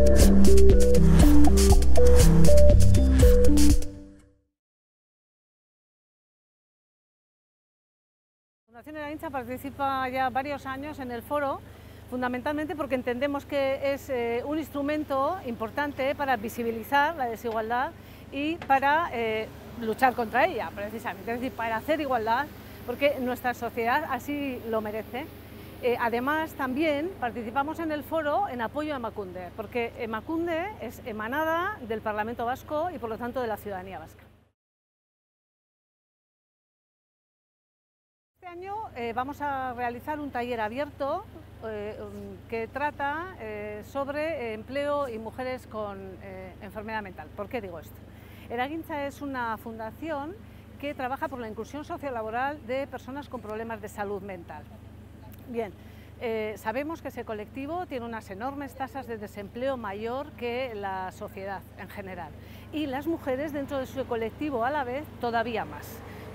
La Fundación Eragintza participa ya varios años en el foro, fundamentalmente porque entendemos que es un instrumento importante para visibilizar la desigualdad y para luchar contra ella, precisamente, es decir, para hacer igualdad, porque nuestra sociedad así lo merece. Además, también participamos en el foro en apoyo a Emakunde, porque Emakunde es emanada del Parlamento Vasco y, por lo tanto, de la ciudadanía vasca. Este año vamos a realizar un taller abierto que trata sobre empleo y mujeres con enfermedad mental. ¿Por qué digo esto? Eragintza es una fundación que trabaja por la inclusión sociolaboral de personas con problemas de salud mental. Bien, sabemos que ese colectivo tiene unas enormes tasas de desempleo mayor que la sociedad en general, y las mujeres dentro de su colectivo a la vez todavía más.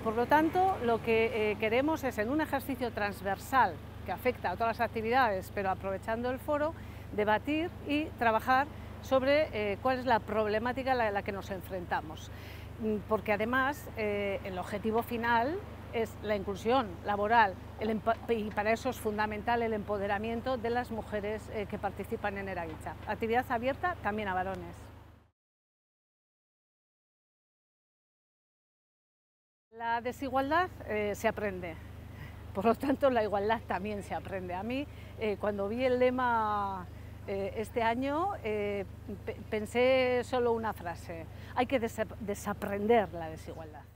Por lo tanto, lo que queremos es, en un ejercicio transversal que afecta a todas las actividades, pero aprovechando el foro, debatir y trabajar sobre cuál es la problemática a la que nos enfrentamos, porque además el objetivo final es la inclusión laboral, y para eso es fundamental el empoderamiento de las mujeres que participan en Eragintza. Actividad abierta también a varones. La desigualdad se aprende, por lo tanto la igualdad también se aprende. A mí, cuando vi el lema este año, pensé solo una frase: hay que desaprender la desigualdad.